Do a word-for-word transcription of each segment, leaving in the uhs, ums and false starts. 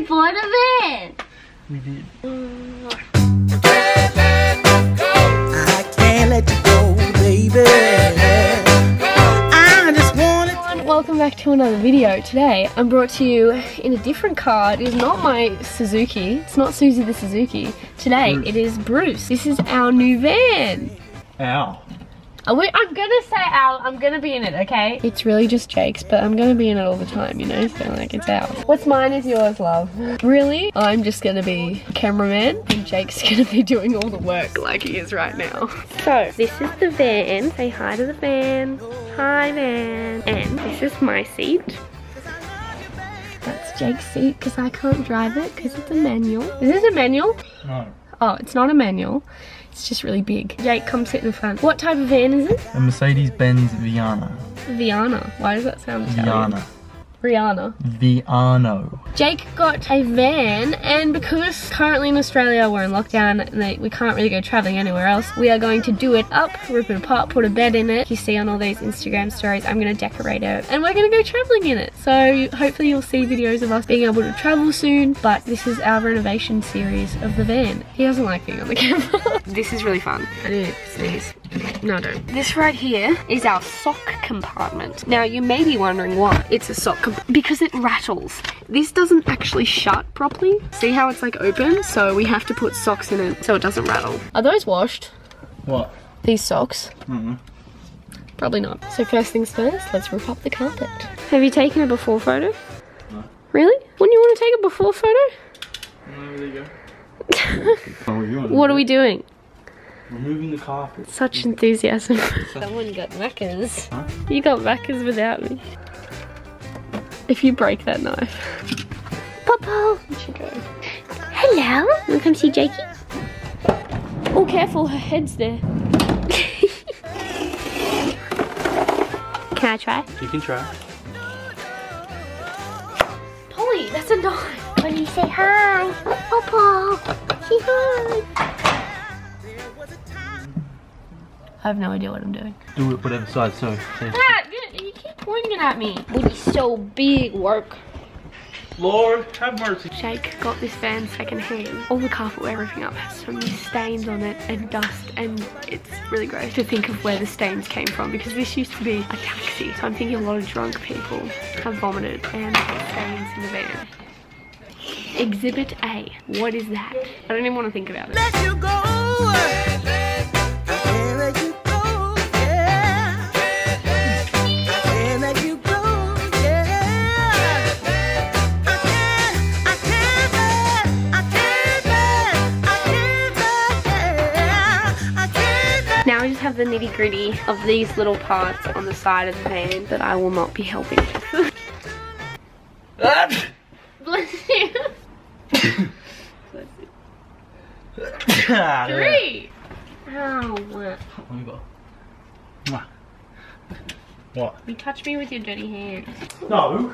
get bored of it. We did. Mm. I can't let you go, baby. I just want it. Welcome back to another video. Today I'm brought to you in a different car. It is not my Suzuki. It's not Susie the Suzuki. Today Bruce. It is Bruce. This is our new van. Ow. We, I'm gonna say ow, I'm gonna be in it, okay? It's really just Jake's, but I'm gonna be in it all the time, you know? So, like, it's ours. What's mine is yours, love. Really? I'm just gonna be cameraman, and Jake's gonna be doing all the work like he is right now. So, this is the van. Say hi to the van. Hi, van. And this is my seat. That's Jake's seat, because I can't drive it, because it's a manual. Is this a manual? No. Oh, it's not a manual. It's just really big. Jake, come sit in front. What type of van is it? A Mercedes-Benz Viano. Viano. Why does that sound Italian? Viano. Rihanna. Viano. Jake got a van, and because currently in Australia we're in lockdown and they, we can't really go travelling anywhere else, we are going to do it up, rip it apart, put a bed in it. You see on all these Instagram stories, I'm going to decorate it and we're going to go travelling in it. So hopefully you'll see videos of us being able to travel soon, but this is our renovation series of the van. He doesn't like being on the camera. This is really fun. I do sneeze. No, I don't. This right here is our sock compartment. Now you may be wondering why it's a sock compartment. Because it rattles. This doesn't actually shut properly. See how it's like open? So we have to put socks in it so it doesn't rattle. Are those washed? What? These socks? Mm-hmm. Probably not. So first things first, let's rip up the carpet. Have you taken a before photo? No. Really? Wouldn't you want to take a before photo? No, there you go. Oh, you want to what are we doing? Removing the carpet. Such enthusiasm. Someone got Macca's. Huh? You got Macca's without me. If you break that knife. Papa! Where'd she go? Hello! Wanna come see Jakey? Oh, careful, her head's there. Can I try? You can try. Polly, that's a knife! When you say hi! Papa! Say hi! I have no idea what I'm doing. Do it whatever side, so. Pointing at me. Would be so big work. Lord, have mercy. Jake got this van second hand. All the carpet we're ripping up has so many stains on it and dust, and it's really gross to think of where the stains came from because this used to be a taxi. So I'm thinking a lot of drunk people have vomited and stains in the van. Exhibit A. What is that? I don't even want to think about it. Let you go. Now I just have the nitty gritty of these little parts on the side of the van that I will not be helping with. Bless you. Bless you. Three. Ow. What? You touched me with your dirty hand. No.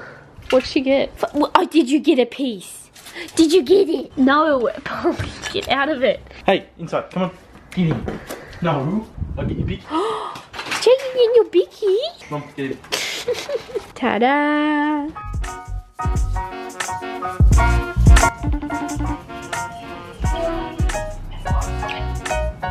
What'd she get? Oh, did you get a piece? Did you get it? No, Polly, get out of it. Hey, inside, come on. Get in. No, I'll get your bickie. Checking in your bickie. Mom, get it. Ta-da!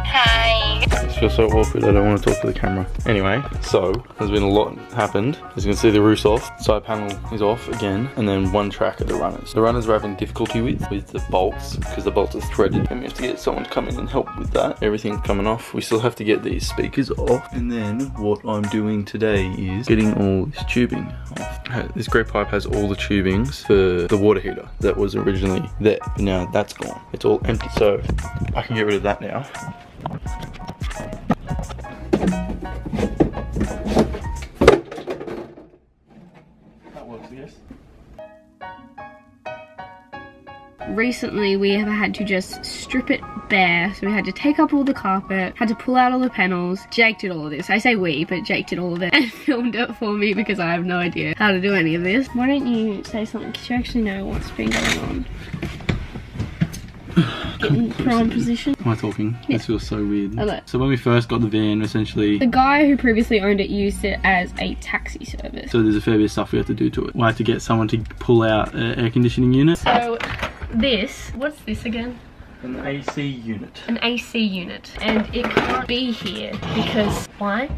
Hi. I feel so awkward, I don't want to talk to the camera. Anyway, so, there's been a lot happened. As you can see, the roof's off. Side panel is off again, and then one track of the runners. The runners we're having difficulty with, with the bolts, because the bolts are threaded, and we have to get someone to come in and help with that. Everything's coming off. We still have to get these speakers off. And then, what I'm doing today is getting all this tubing off. This grey pipe has all the tubings for the water heater that was originally there, but now that's gone. It's all empty, so I can get rid of that now. That works, I guess. Recently we have had to just strip it bare, so we had to take up all the carpet, had to pull out all the panels. Jake did all of this. I say we, but Jake did all of it and filmed it for me because I have no idea how to do any of this. Why don't you say something, because you actually know what's been going on. getting prone position. Am I talking? Yeah. This feels so weird. I know. So when we first got the van, essentially the guy who previously owned it used it as a taxi service. So there's a fair bit of stuff we have to do to it. We have to get someone to pull out an air conditioning unit. So this, what's this again? An A C unit. An A C unit. And it can't be here because why?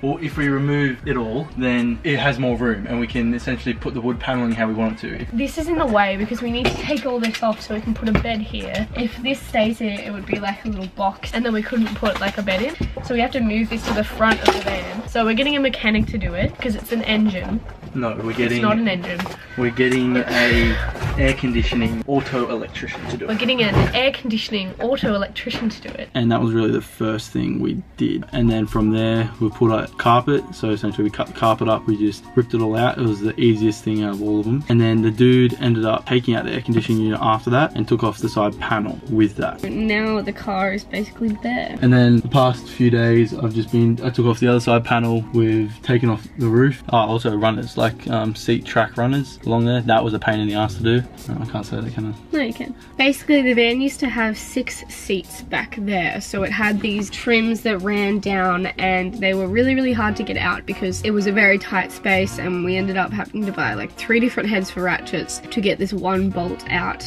Or if we remove it all, then it has more room and we can essentially put the wood paneling how we want it to. This is in the way because we need to take all this off so we can put a bed here. If this stays here, it would be like a little box and then we couldn't put like a bed in. So we have to move this to the front of the van. So we're getting a mechanic to do it because it's an engine. No, we're getting... It's not an engine. We're getting a air conditioning auto electrician to do it. We're getting an air conditioning auto electrician to do it. And that was really the first thing we did. And then from there, we put out carpet. So essentially we cut the carpet up, we just ripped it all out. It was the easiest thing out of all of them. And then the dude ended up taking out the air conditioning unit after that and took off the side panel with that. Now the car is basically there. And then the past few days, I've just been, I took off the other side panel. We've taken off the roof. Oh, also runners. Like um, seat track runners along there. That was a pain in the ass to do. No, I can't say that, can I? No, you can. Basically, the van used to have six seats back there. So it had these trims that ran down and they were really, really hard to get out because it was a very tight space and we ended up having to buy like three different heads for ratchets to get this one bolt out.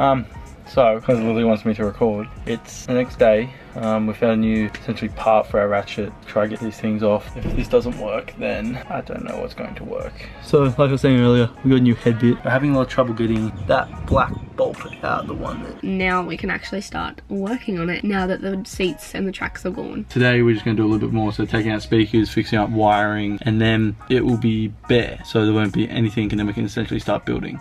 Um, so, because Lily wants me to record, it's the next day. Um, we found a new essentially part for our ratchet, try to get these things off. If this doesn't work, then I don't know what's going to work. So like I was saying earlier, we got a new head bit. We're having a lot of trouble getting that black bolt out, the one that... Now we can actually start working on it now that the seats and the tracks are gone. Today we're just going to do a little bit more, so taking out speakers, fixing up wiring, and then it will be bare, so there won't be anything, and then we can essentially start building.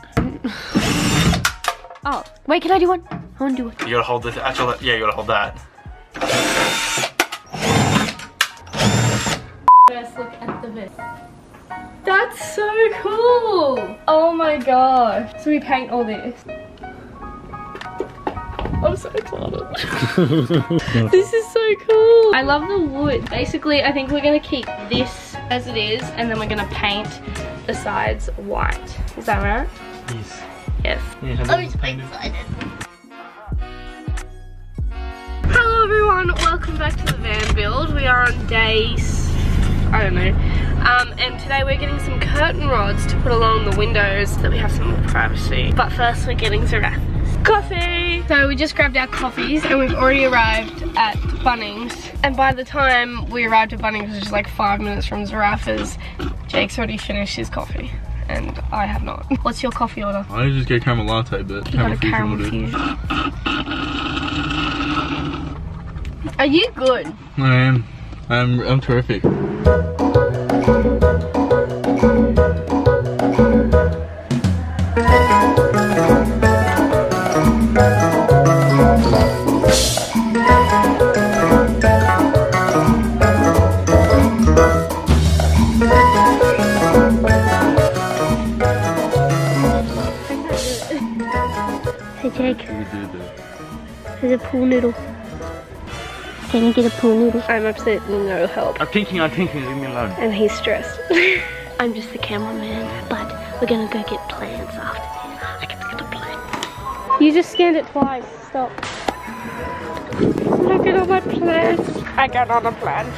Oh, wait, can I do one? I want to do one. You gotta hold this, actually, yeah, you gotta hold that. First look at the bit. That's so cool! Oh my gosh. So we paint all this. I'm so excited. This is so cool. I love the wood. Basically, I think we're gonna keep this as it is and then we're gonna paint the sides white. Is that right? Yes. Yes. Yeah, I'm so excited. Welcome back to the van build. We are on day, I don't know, um, and today we're getting some curtain rods to put along the windows so that we have some more privacy. But first we're getting Zarraffa's coffee. So we just grabbed our coffees and we've already arrived at Bunnings. And by the time we arrived at Bunnings, it was just like five minutes from Zarraffa's. Jake's already finished his coffee and I have not. What's your coffee order? I just get caramel latte, but caramel fusion will do. Are you good? I am. I'm, I'm terrific. Hey Jake. There's a pool noodle. Can you get a pool noodle? I'm absolutely no help. I'm thinking, I'm thinking, leave me alone. And he's stressed. I'm just the cameraman, but we're gonna go get plants after. I can get a plant. You just scanned it twice, stop. Look at all my plants. I got on a plant.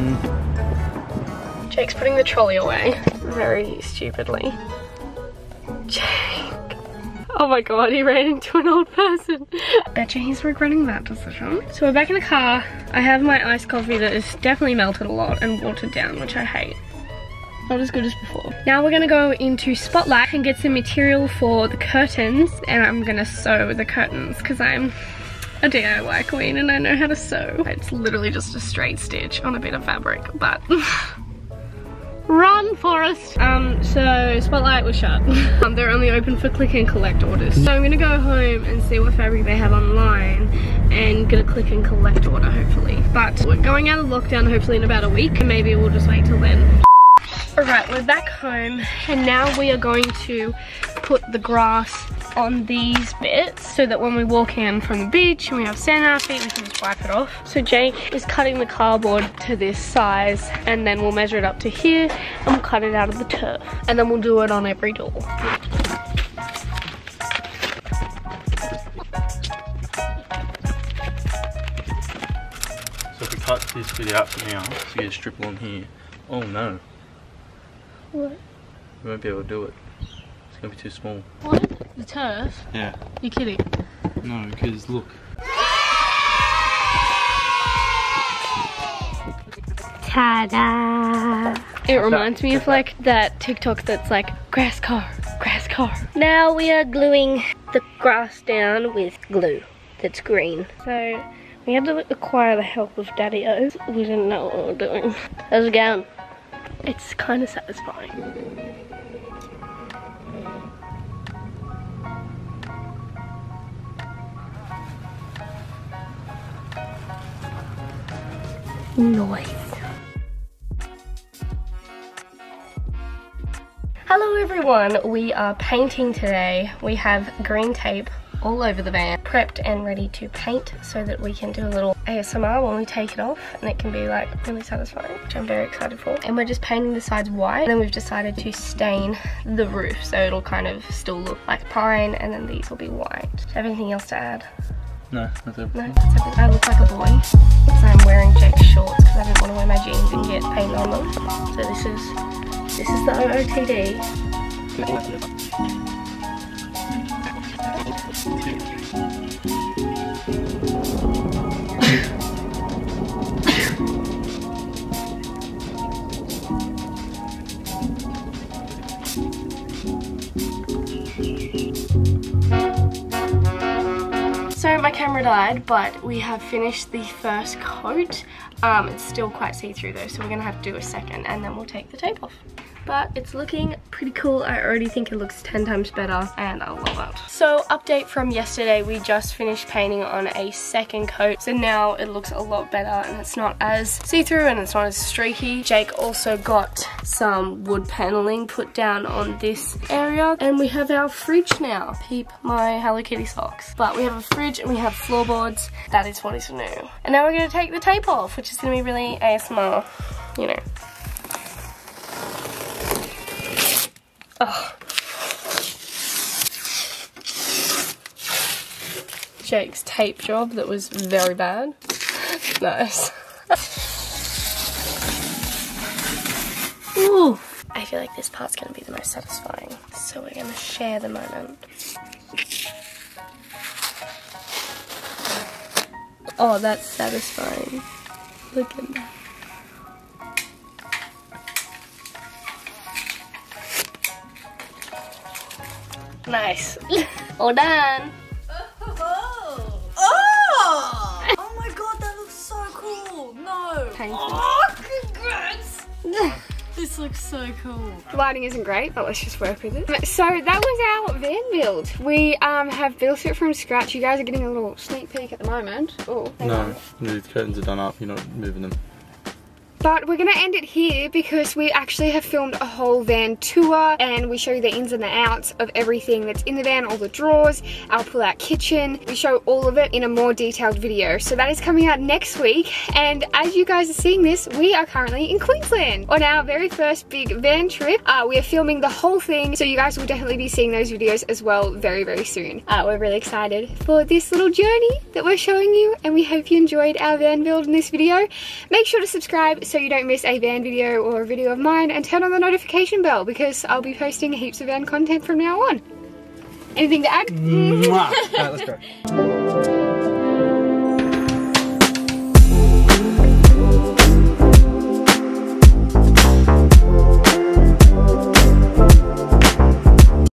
Mm. Jake's putting the trolley away, very stupidly. Jake. Oh my god, he ran into an old person. Betcha he's regretting that decision. So we're back in the car. I have my iced coffee that is definitely melted a lot and watered down, which I hate. Not as good as before. Now we're gonna go into Spotlight and get some material for the curtains, and I'm gonna sew the curtains because I'm a D I Y queen and I know how to sew. It's literally just a straight stitch on a bit of fabric, but run, Forest! Um, so Spotlight was shut. um, they're only open for click and collect orders. So I'm gonna go home and see what fabric they have online and get a click and collect order, hopefully. But we're going out of lockdown hopefully in about a week, and maybe we'll just wait till then. Alright, we're back home, and now we are going to put the grass on these bits so that when we walk in from the beach and we have sand on our feet, we can just wipe it off. So Jake is cutting the cardboard to this size and then we'll measure it up to here and we'll cut it out of the turf. And then we'll do it on every door. So if we cut this bit out for now, so you strip on here. Oh no. What? We won't be able to do it. It's going to be too small. What? The turf? Yeah. You're kidding? No, because look. Ta-da! It reminds me of like that TikTok that's like, grass car, grass car. Now we are gluing the grass down with glue that's green. So we had to acquire the help of Daddy-O. We didn't know what we were doing. How's it going? It's kind of satisfying. Nice. Hello everyone, we are painting today. We have green tape all over the van, prepped and ready to paint so that we can do a little A S M R when we take it off, and it can be like really satisfying, which I'm very excited for. And we're just painting the sides white, and then we've decided to stain the roof so it'll kind of still look like pine, and then these will be white. Do you have anything else to add? No, that's everything. No, that's everything. I look like a boy because I'm wearing Jake's shorts because I didn't want to wear my jeans and get paint on them. So this is this is the O O T D. So my camera died, but we have finished the first coat. Um, it's still quite see-through though, so we're gonna have to do a second and then we'll take the tape off. But it's looking pretty cool. I already think it looks ten times better and I love it. So update from yesterday, we just finished painting on a second coat. So now it looks a lot better and it's not as see-through and it's not as streaky. Jake also got some wood paneling put down on this area and we have our fridge now. Peep my Hello Kitty socks. But we have a fridge and we have floorboards. That is what is new. And now we're gonna take the tape off, which is gonna be really A S M R, you know. Oh. Jake's tape job that was very bad. Nice. Ooh. I feel like this part's gonna be the most satisfying. So we're gonna share the moment. Oh, that's satisfying. Look at that. Nice. All done. Oh. Oh. Oh my god, that looks so cool. No. Thank you. Oh, congrats. This looks so cool. The lighting isn't great, but let's just work with it. So that was our van build. We um, have built it from scratch. You guys are getting a little sneak peek at the moment. Oh. No, the curtains are done up. You're not moving them. But we're gonna end it here because we actually have filmed a whole van tour and we show you the ins and the outs of everything that's in the van, all the drawers, our pull-out kitchen. We show all of it in a more detailed video. So that is coming out next week. And as you guys are seeing this, we are currently in Queensland on our very first big van trip. Uh, we are filming the whole thing. So you guys will definitely be seeing those videos as well very, very soon. Uh, we're really excited for this little journey that we're showing you. And we hope you enjoyed our van build in this video. Make sure to subscribe so you don't miss a van video or a video of mine, and turn on the notification bell because I'll be posting heaps of van content from now on. Anything to add? Mwah. All right, let's go.